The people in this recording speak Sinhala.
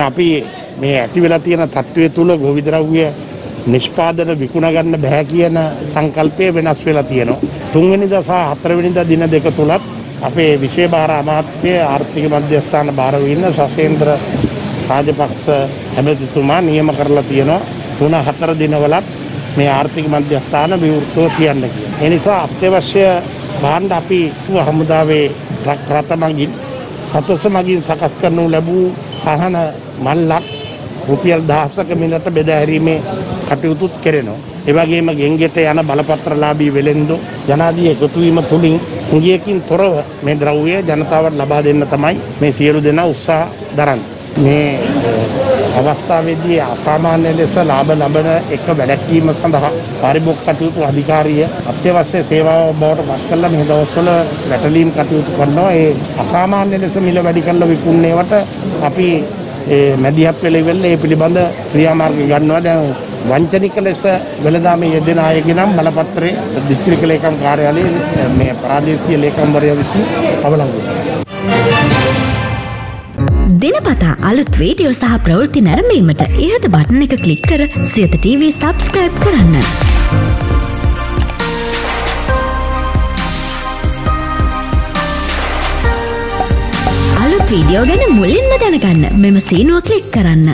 අපි මේ ඇති වෙලා තියෙන තත්ත්වය තුල ගොවිද්‍රව්‍ය නිෂ්පාදන විකුණ ගන්න බෑ කියන සංකල්පය වෙනස් වෙලා තියෙනවා. තුන්වෙනිදා සහ හතරවෙනිදා දින දෙක තුලත් අපේ විශේෂ බාර අමාත්‍ය ආර්ථික මධ්‍යස්ථාන බාර වුණ සසේන්ද්‍ර රාජපක්ෂ හැමතිතුමා නියම කරලා තියෙනවා 3-4 දිනවලත් මේ ආර්ථික මධ්‍යස්ථාන විවෘතව තියන්න කියලා. ඒ නිසා අත්‍යවශ්‍ය භාණ්ඩ අපි හමුදාවේ රත්මගින් සතොස මගින් සකස් කරනු ලැබූ සහන මල්ලක් ₹10ක මිලට බෙදා හැරීමේ කටයුතුත් කෙරෙනවා. ඒ වගේම ගෙන්ගෙට යන බලපත්‍රලාභී වෙළෙන්දෝ ජනාධිපති එකතු වීම තුලින් කුලියකින් තොරව මේ ද්‍රව්‍ය ජනතාවට ලබා දෙන්න තමයි මේ සියලු දෙනා උත්සාහ දරන්නේ. මේ අවස්ථාවේදී අසාමාන්‍ය ලෙස ලාභ ලබන එක වැළැක්වීම සඳහා පරිභෝග කටයුතු අධිකාරිය අත්‍යවශ්‍ය සේවාව බවට පත් කළා. මේ දවස්වල වැටලීම් කටයුතු කරනවා. ඒ අසාමාන්‍ය ලෙස මිල වැඩි කරලා විකුණනේවට අපි මැදිහත් වෙලෙවල් මේ පිළිබඳ ක්‍රියාමාර්ග ගන්නවා. දැන් වංචනික ලෙස වෙළඳාමේ යෙදෙන අයගේ නම් බලපත්‍රයේ දිස්ත්‍රික්ක ලේකම් කාර්යාලයේ මේ ප්‍රාදේශීය ලේකම්වරයා විසින් අවලංගු කරනවා. දිනපතා අලුත් වීඩියෝ සහ ප්‍රවෘත්ති නැරඹීමට ඉහත බටන් එක ක්ලික් කර සියත TV subscribe කරන්න. අලුත් වීඩියෝ ගැන මුලින්ම දැනගන්න මෙම සීනුව ක්ලික් කරන්න.